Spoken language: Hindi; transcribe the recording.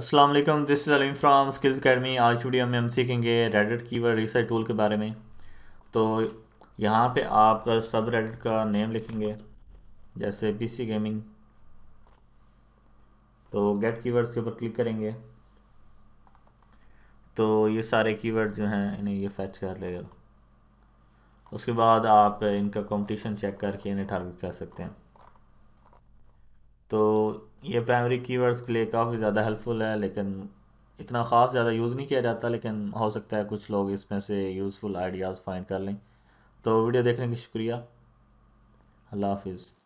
अस्सलाम वालेकुम, this is Aleem from skills academy. आज की वीडियो में हम सीखेंगे रेडिट कीवर्ड रिसर्च टूल के बारे में। तो यहाँ पे आप सब रेडिट का नेम लिखेंगे, जैसे पीसी गेमिंग। तो गेट कीवर्ड्स के ऊपर क्लिक करेंगे तो ये सारे कीवर्ड्स जो हैं इन्हें ये फैच कर लेगा। उसके बाद आप इनका कंपटीशन चेक करके इन्हें टारगेट कर सकते हैं। तो ये प्राइमरी कीवर्ड्स के लिए काफ़ी ज़्यादा हेल्पफुल है, लेकिन इतना ख़ास ज़्यादा यूज़ नहीं किया जाता, लेकिन हो सकता है कुछ लोग इसमें से यूज़फुल आइडियाज़ फाइंड कर लें। तो वीडियो देखने का शुक्रिया, अल्लाह हाफिज़।